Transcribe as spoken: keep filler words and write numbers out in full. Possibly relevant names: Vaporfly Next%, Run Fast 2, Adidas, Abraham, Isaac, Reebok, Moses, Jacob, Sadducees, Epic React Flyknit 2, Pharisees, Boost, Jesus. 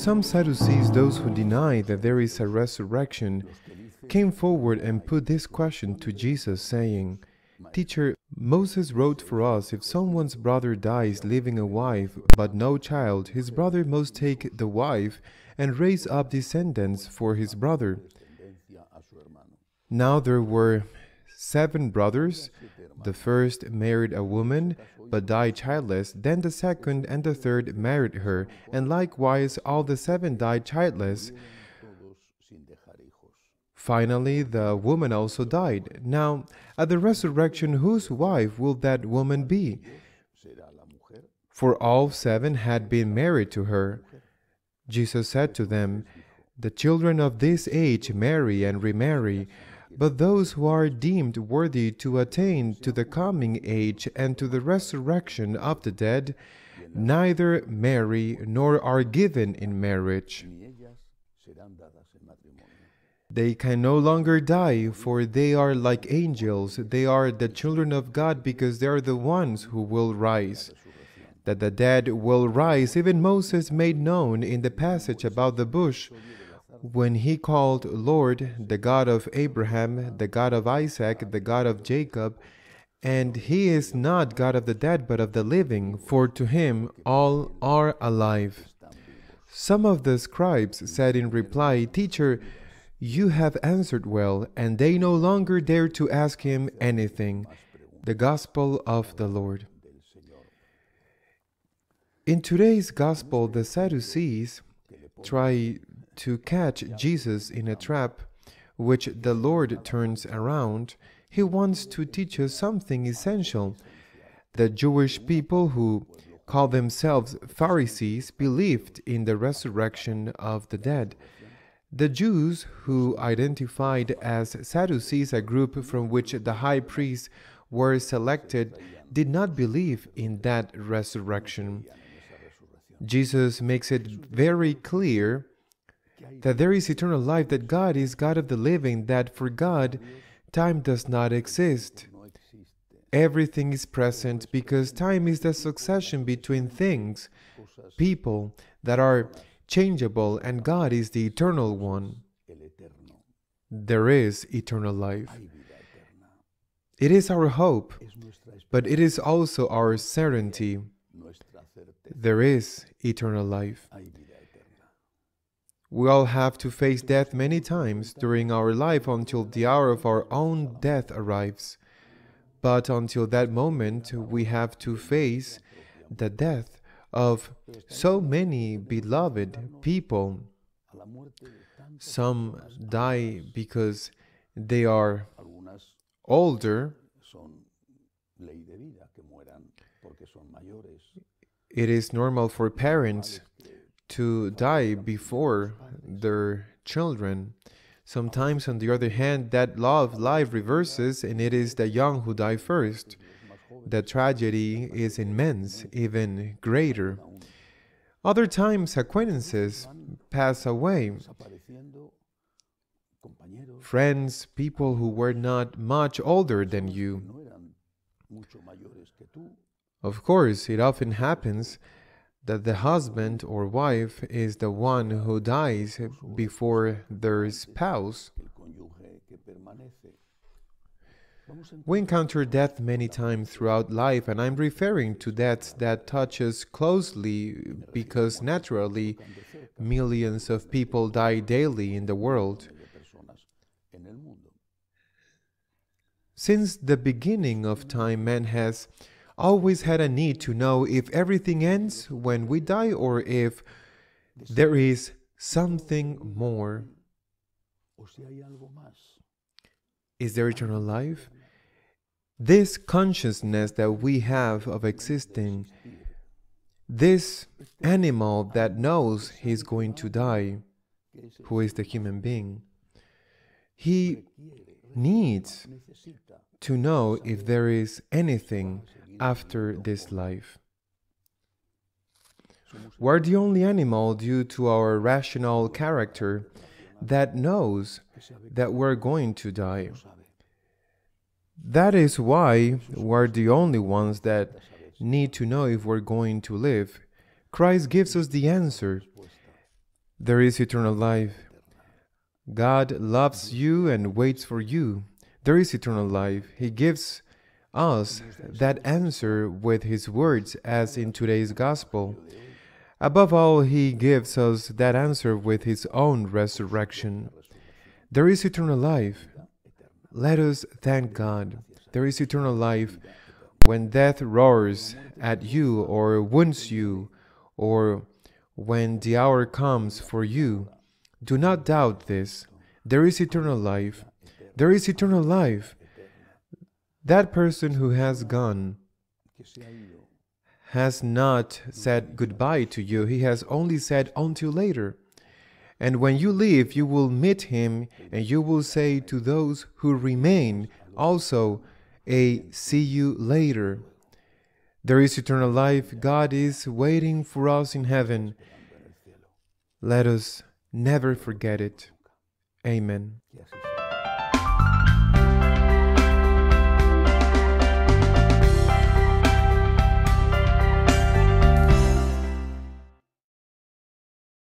Some Sadducees, those who deny that there is a resurrection, came forward and put this question to Jesus, saying, "Teacher, Moses wrote for us, if someone's brother dies leaving a wife, but no child, his brother must take the wife and raise up descendants for his brother. Now there were seven brothers. The first married a woman, but died childless. Then the second and the third married her, and likewise all the seven died childless. Finally, the woman also died. Now, at the resurrection, whose wife will that woman be? For all seven had been married to her." Jesus said to them, "The children of this age marry and remarry, but those who are deemed worthy to attain to the coming age and to the resurrection of the dead, neither marry nor are given in marriage. They can no longer die, for they are like angels. They are the children of God, because they are the ones who will rise. That the dead will rise, even Moses made known in the passage about the bush, when he called Lord, the God of Abraham, the God of Isaac, the God of Jacob, and he is not God of the dead, but of the living, for to him all are alive." Some of the scribes said in reply, "Teacher, you have answered well," and they no longer dared to ask him anything. The Gospel of the Lord. In today's Gospel, the Sadducees try to catch Jesus in a trap, which the Lord turns around. He wants to teach us something essential. The Jewish people, who call themselves Pharisees, believed in the resurrection of the dead. The Jews, who identified as Sadducees, a group from which the high priests were selected, did not believe in that resurrection. Jesus makes it very clear that there is eternal life, that God is God of the living, that for God, time does not exist. Everything is present, because time is the succession between things, people that are changeable, and God is the eternal one. There is eternal life. It is our hope, but it is also our certainty. There is eternal life. We all have to face death many times during our life until the hour of our own death arrives. But until that moment, we have to face the death of so many beloved people. Some die because they are older. It is normal for parents to die before their children. Sometimes, on the other hand, that law of life reverses, and it is the young who die first. The tragedy is immense, even greater. Other times, acquaintances pass away. Friends, people who were not much older than you. Of course, it often happens that the husband or wife is the one who dies before their spouse. We encounter death many times throughout life, and I'm referring to death that touches closely, because naturally millions of people die daily in the world. Since the beginning of time, man has always had a need to know if everything ends when we die, or if there is something more. Is there eternal life? This consciousness that we have of existing, this animal that knows he's going to die, who is the human being, he needs to know if there is anything after this life. We're the only animal, due to our rational character, that knows that we're going to die. That is why we're the only ones that need to know if we're going to live. Christ gives us the answer. there is eternal life. God loves you and waits for you. There is eternal life. He gives us that answer with His words, as in today's Gospel. Above all, He gives us that answer with His own resurrection. There is eternal life. Let us thank God. There is eternal life when death roars at you or wounds you, or when the hour comes for you. Do not doubt this. There is eternal life. There is eternal life. That person who has gone has not said goodbye to you. He has only said until later. And when you leave, you will meet him, and you will say to those who remain also a see you later. There is eternal life. God is waiting for us in heaven. Let us never forget it. Amen.